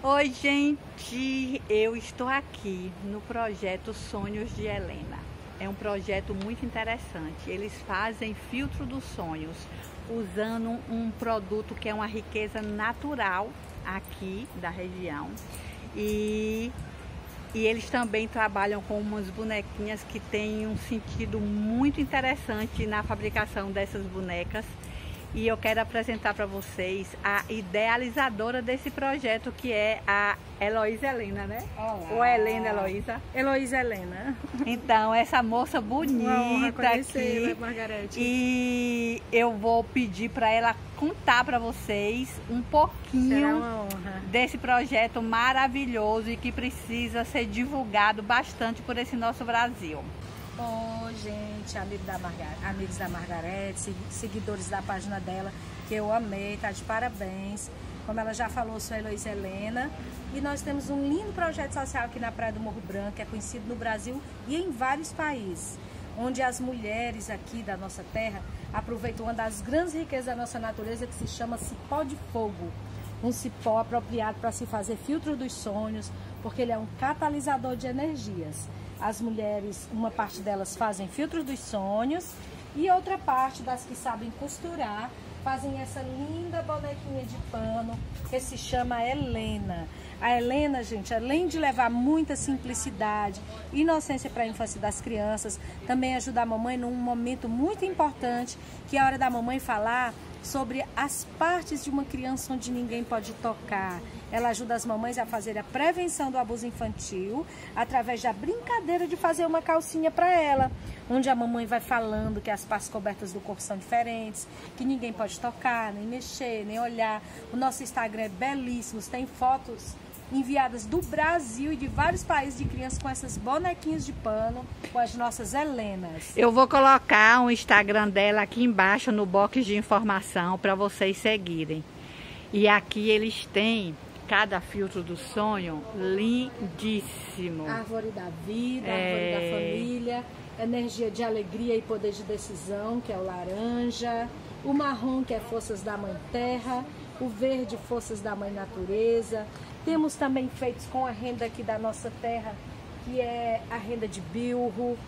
Oi, gente! Eu estou aqui no projeto Sonhos de Helena. É um projeto muito interessante. Eles fazem filtro dos sonhos usando um produto que é uma riqueza natural aqui da região. E eles também trabalham com umas bonequinhas que têm um sentido muito interessante na fabricação dessas bonecas. E eu quero apresentar para vocês a idealizadora desse projeto, que é a Heloísa Helena, né? Olá. Ou Helena, Heloísa? Heloísa Helena. Então, essa moça bonita aqui, Margarete. E eu vou pedir para ela contar para vocês um pouquinho desse projeto maravilhoso e que precisa ser divulgado bastante por esse nosso Brasil. Bom, gente, amigos da Margarete, seguidores da página dela, que eu amei, tá de parabéns. Como ela já falou, sou a Heloísa Helena e nós temos um lindo projeto social aqui na Praia do Morro Branco, que é conhecido no Brasil e em vários países, onde as mulheres aqui da nossa terra aproveitam uma das grandes riquezas da nossa natureza, que se chama cipó de fogo. Um cipó apropriado para se fazer filtro dos sonhos, porque ele é um catalisador de energias. As mulheres, uma parte delas fazem filtro dos sonhos e outra parte das que sabem costurar fazem essa linda bonequinha de pano que se chama Helena. A Helena, gente, além de levar muita simplicidade, inocência para a infância das crianças, também ajuda a mamãe num momento muito importante, que é a hora da mamãe falar sobre as partes de uma criança onde ninguém pode tocar. Ela ajuda as mamães a fazer a prevenção do abuso infantil através da brincadeira de fazer uma calcinha para ela, onde a mamãe vai falando que as partes cobertas do corpo são diferentes, que ninguém pode tocar, nem mexer, nem olhar. O nosso Instagram é belíssimo, tem fotos enviadas do Brasil e de vários países de crianças com essas bonequinhas de pano, com as nossas Helenas. Eu vou colocar o Instagram dela aqui embaixo no box de informação para vocês seguirem. E aqui eles têm cada filtro do sonho lindíssimo. Árvore da vida, árvore da família, energia de alegria e poder de decisão, que é o laranja, o marrom, que é forças da mãe terra, o verde, forças da mãe natureza. Temos também feitos com a renda aqui da nossa terra, que é a renda de Bilro,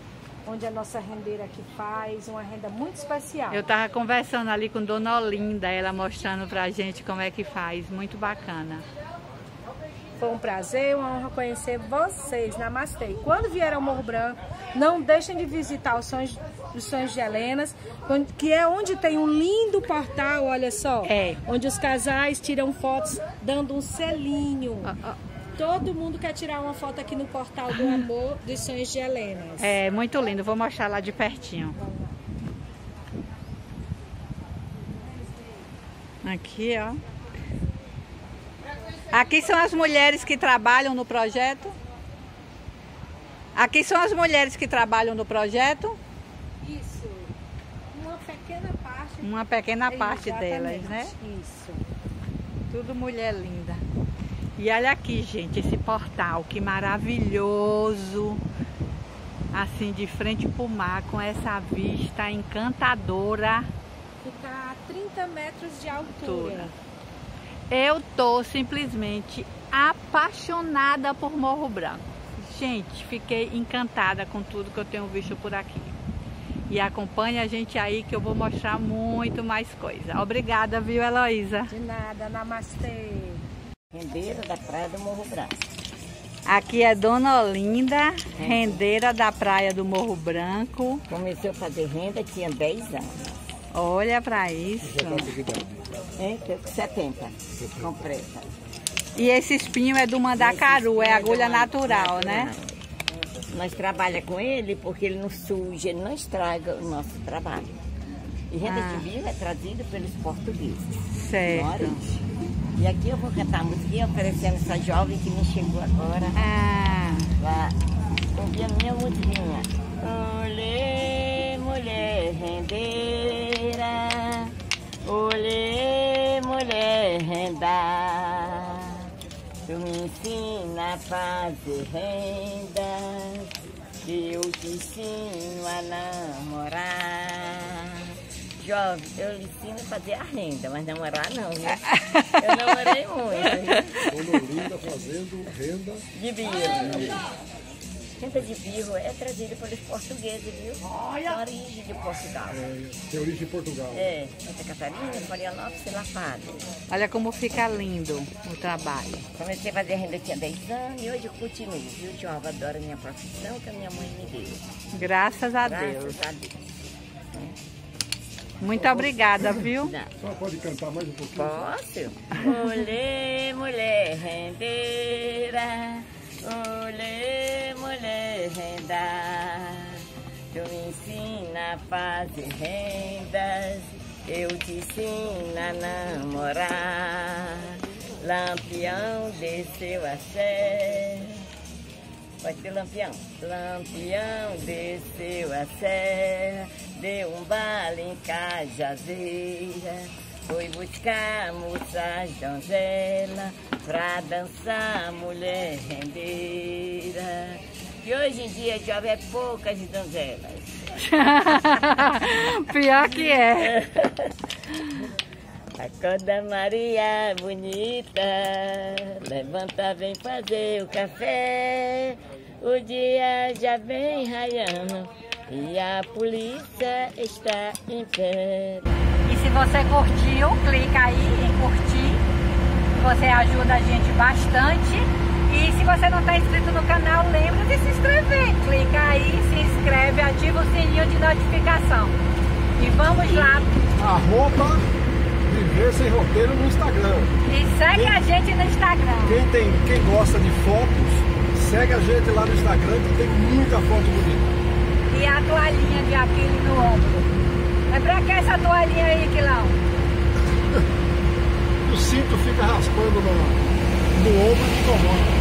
onde a nossa rendeira aqui faz uma renda muito especial. Eu estava conversando ali com Dona Olinda, ela mostrando pra gente como é que faz, muito bacana. Foi um prazer, uma honra conhecer vocês, namastê. Quando vier ao Morro Branco, não deixem de visitar os Sonhos de Helenas, que é onde tem um lindo portal, olha só, onde os casais tiram fotos dando um selinho. Todo mundo quer tirar uma foto aqui no portal do amor dos Sonhos de Helenas. É, muito lindo, vou mostrar lá de pertinho. Aqui, ó. Aqui são as mulheres que trabalham no projeto. Aqui são as mulheres que trabalham no projeto. Isso. Uma pequena parte. Uma pequena parte delas, né? Isso. Tudo mulher linda. E olha aqui, gente, esse portal, que maravilhoso. Assim, de frente pro mar, com essa vista encantadora. Fica a 30 metros de altura. Eu tô simplesmente apaixonada por Morro Branco. Gente, fiquei encantada com tudo que eu tenho visto por aqui. E acompanhe a gente aí que eu vou mostrar muito mais coisa. Obrigada, viu, Heloísa? De nada, namastê. Rendeira da Praia do Morro Branco. Aqui é Dona Olinda, rendeira da Praia do Morro Branco. Comecei a fazer renda, tinha 10 anos. Olha pra isso. É, 70, completa. E esse espinho é do Mandacaru, é agulha natural, né? Nós trabalhamos com ele porque ele não suja, ele não estraga o nosso trabalho. E renda de Bilro é trazida pelos portugueses. Certo. E aqui eu vou cantar a musiquinha oferecendo essa jovem que me chegou agora. Ah. Lá, ouvi a minha musiquinha. Olê, mulher rendeira, olê, mulher renda, tu me ensina a fazer renda, que eu te ensino a namorar. Jovem, eu lhe ensino a fazer a renda, mas namorar não, viu? Eu namorei muito. Dona Olinda fazendo renda de Bilro. Renda de Bilro é trazida pelos portugueses, viu? Olha! A origem de Portugal. É, origem de Portugal. É, Santa Catarina, Maria Lopes e Lapada. Olha como fica lindo o trabalho. Comecei a fazer renda, eu tinha 10 anos e hoje eu continuo, viu? Eu adoro a minha profissão que a minha mãe me deu. Graças a Deus. Graças a Deus. Muito obrigada, viu? Não. Só pode cantar mais um pouquinho? Posso? Mulher, mulher rendeira, mulher, mulher renda, tu me ensina a fazer rendas, eu te ensino a namorar. Lampião desceu a sé. Pode ser Lampião. Lampião desceu a sé, deu um baile em Cajazeira, foi buscar moças de Angela pra dançar mulher rendeira. E hoje em dia, jovem, é poucas donzelas. Pior que é. Acorda, Maria bonita, levanta, vem fazer o café. O dia já vem raiando e a polícia está em pé. E se você curtiu, clica aí em curtir. Você ajuda a gente bastante. E se você não está inscrito no canal, lembra de se inscrever. Clica aí, se inscreve, ativa o sininho de notificação. E vamos lá. Viver Sem Roteiro no Instagram. E segue a gente no Instagram. Quem gosta de fotos, segue a gente lá no Instagram, que tem muita foto bonita. E a toalhinha de Aquile no ombro. É pra que essa toalhinha aí, Quilão? O cinto fica raspando no ombro e incomoda.